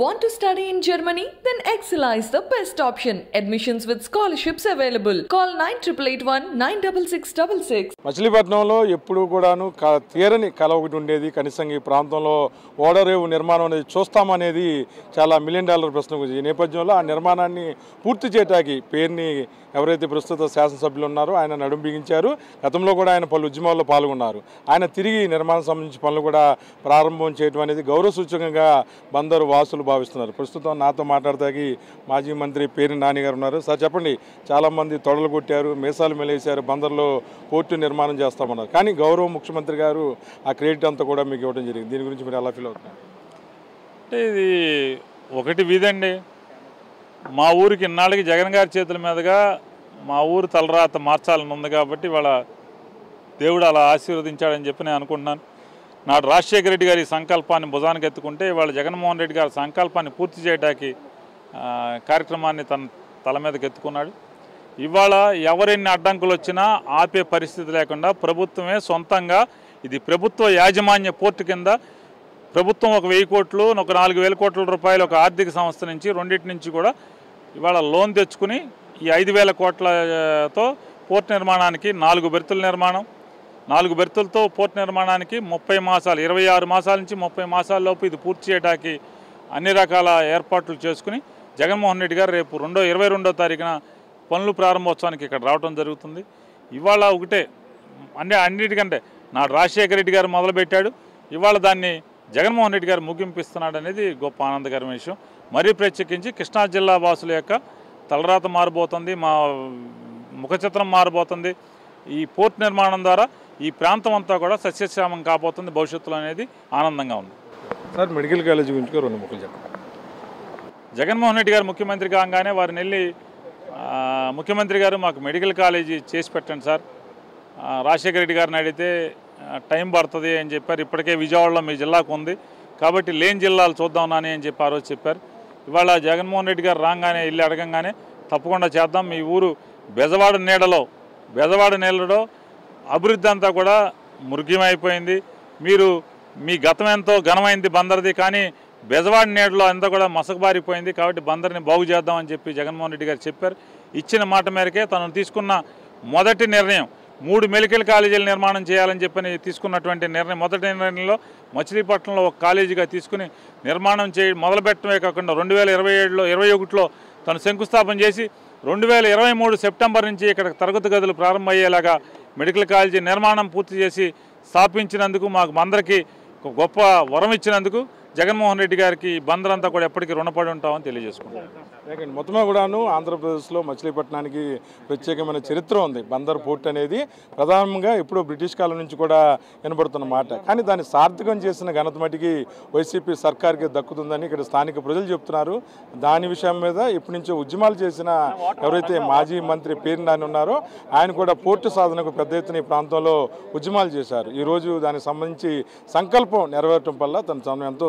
Want to study in Germany? Then Exxeella is the best option. Admissions with scholarships available. Call 9881 96666. మచిలీపట్నంలో ఎప్పుడు కూడాను తీరని కల ఒకటి ఉండేది. కనీసం ఈ ప్రాంతంలో ఓడరేవు నిర్మాణం అనేది చూస్తామనేది చాలా $1 million ప్రశ్న. ఈ నేపథ్యంలో ఆ నిర్మాణాన్ని పూర్తి చేయడానికి పేర్ని ఎవరైతే ప్రస్తుత శాసనసభ్యులు ఉన్నారో ఆయన నడుం బిగించారు. గతంలో కూడా ఆయన పలు ఉద్యమాల్లో పాల్గొన్నారు. ఆయన తిరిగి నిర్మాణం సంబంధించి పనులు కూడా ప్రారంభం చేయడం అనేది గౌరవ సూచకంగా బందరు వాసులు భావిస్తున్నారు. ప్రస్తుతం నాతో మాట్లాడడానికి మాజీ మంత్రి పేర్ని నాని గారు ఉన్నారు. సార్ చెప్పండి, చాలామంది తొడలు కొట్టారు, మేసాలు మెలేశారు, బందర్లో పోర్టు నిర్మాణం చేస్తామన్నారు. కానీ గౌరవ ముఖ్యమంత్రి గారు ఆ క్రెడిట్ అంతా కూడా మీకు ఇవ్వడం జరిగింది. దీని గురించి మీరు ఎలా ఫీల్ అవుతున్నారు? అంటే ఇది ఒకటి వీధండి. మా ఊరికి ఇన్నాళ్ళకి జగన్ గారి చేతుల మీదుగా మా ఊరు తలరాత మార్చాలని ఉంది కాబట్టి వాళ్ళ దేవుడు అలా ఆశీర్వదించాడని చెప్పి నేను అనుకుంటున్నాను. నాడు రాజశేఖర రెడ్డి గారి సంకల్పాన్ని భుజానికి ఎత్తుకుంటే ఇవాళ జగన్మోహన్ రెడ్డి గారి సంకల్పాన్ని పూర్తి చేయడానికి కార్యక్రమాన్ని తల మీదకి ఎత్తుకున్నాడు. ఇవాళ ఎవరెన్ని అడ్డంకులు వచ్చినా ఆపే పరిస్థితి లేకుండా ప్రభుత్వమే సొంతంగా, ఇది ప్రభుత్వ యాజమాన్య పోర్టు కింద ప్రభుత్వం 1,000 కోట్లు, 4,000 కోట్ల రూపాయలు ఒక ఆర్థిక సంస్థ నుంచి రెండింటి నుంచి కూడా ఇవాళ లోన్ తెచ్చుకుని ఈ 5,000 కోట్లతో పోర్టు నిర్మాణానికి 4 బెర్తుల నిర్మాణం, 4 బెర్తులతో పోర్టు నిర్మాణానికి 30 మాసాలు, 26 మాసాల నుంచి 30 మాసాలలోపు ఇది పూర్తి చేయడానికి అన్ని రకాల ఏర్పాట్లు చేసుకుని జగన్మోహన్ రెడ్డి గారు రేపు 22వ తారీఖున పనులు ప్రారంభోత్సవానికి ఇక్కడ రావడం జరుగుతుంది. ఇవాళ ఒకటే అన్నిటికంటే నాడు రాజశేఖర రెడ్డి గారు మొదలుపెట్టాడు, ఇవాళ దాన్ని జగన్మోహన్ రెడ్డి గారు ముగింపిస్తున్నాడు అనేది గొప్ప ఆనందకరమైన విషయం. మరీ ప్రత్యేకించి కృష్ణా జిల్లా వాసుల యొక్క తలరాత మారిపోతుంది, మా ముఖచిత్రం మారిపోతుంది. ఈ పోర్ట్ నిర్మాణం ద్వారా ఈ ప్రాంతం అంతా కూడా సస్యశ్యామం కాబోతుంది భవిష్యత్తులో అనేది ఆనందంగా ఉంది. సార్, మెడికల్ కాలేజ్ గురించి 2 ముక్కలు చెప్పండి. జగన్మోహన్ రెడ్డి గారు ముఖ్యమంత్రి కాగానే వారిని వెళ్ళి, ముఖ్యమంత్రి గారు మాకు మెడికల్ కాలేజీ చేసి పెట్టండి సార్, రాజశేఖర రెడ్డి గారిని అడిగితే టైం పడుతుంది అని చెప్పారు. ఇప్పటికే విజయవాడలో మీ జిల్లాకు ఉంది కాబట్టి లేని జిల్లాలు చూద్దాం నాని అని చెప్పి ఆ రోజు చెప్పారు. ఇవాళ జగన్మోహన్ రెడ్డి గారు రాగానే వెళ్ళి అడగంగానే తప్పకుండా చేద్దాం, మీ ఊరు బెజవాడ నీడలో, బెజవాడ నీళ్ళలో అభివృద్ధి అంతా కూడా మృగ్యమైపోయింది. మీరు మీ గతం ఎంతో ఘనమైంది బందర్ది, కానీ బెజవాడ నీళ్ళలో అంతా కూడా మసకబారిపోయింది కాబట్టి బందర్ని బాగు చేద్దామని చెప్పి జగన్మోహన్ రెడ్డి గారు చెప్పారు. ఇచ్చిన మాట మేరకే తను తీసుకున్న మొదటి నిర్ణయం 3 మెడికల్ కాలేజీల నిర్మాణం చేయాలని చెప్పని తీసుకున్నటువంటి నిర్ణయం, మొదటి నిర్ణయంలో మచిలీపట్నంలో ఒక కాలేజీగా తీసుకుని నిర్మాణం మొదలుపెట్టమే కాకుండా 2021లో తను శంకుస్థాపన చేసి 2023 సెప్టెంబర్ నుంచి ఇక్కడ తరగతి గదులు ప్రారంభమయ్యేలాగా మెడికల్ కాలేజీ నిర్మాణం పూర్తి చేసి స్థాపించినందుకు, మాకు అందరికీ గొప్ప వరం ఇచ్చినందుకు జగన్మోహన్ రెడ్డి గారికి బందర్ అంతా కూడా ఎప్పటికీ రుణపడి ఉంటామని తెలియజేసుకుంటాం. మొత్తమే కూడాను ఆంధ్రప్రదేశ్లో మచిలీపట్నానికి ప్రత్యేకమైన చరిత్ర ఉంది. బందర్ పోర్ట్ అనేది ప్రధానంగా ఇప్పుడు బ్రిటిష్ కాలం నుంచి కూడా వినబడుతున్న మాట, కానీ దాన్ని సార్థకం చేసిన ఘనత మటికి వైసీపీ సర్కార్కి దక్కుతుందని ఇక్కడ స్థానిక ప్రజలు చెప్తున్నారు. దాని విషయం మీద ఇప్పటి నుంచో ఉద్యమాలు చేసిన ఎవరైతే మాజీ మంత్రి పేర్ని నాని ఉన్నారో ఆయన కూడా పోర్టు సాధనకు పెద్ద ఎత్తున ఈ ప్రాంతంలో ఉద్యమాలు చేశారు. ఈరోజు దానికి సంబంధించి సంకల్పం నెరవేరటం వల్ల తను ఎంతో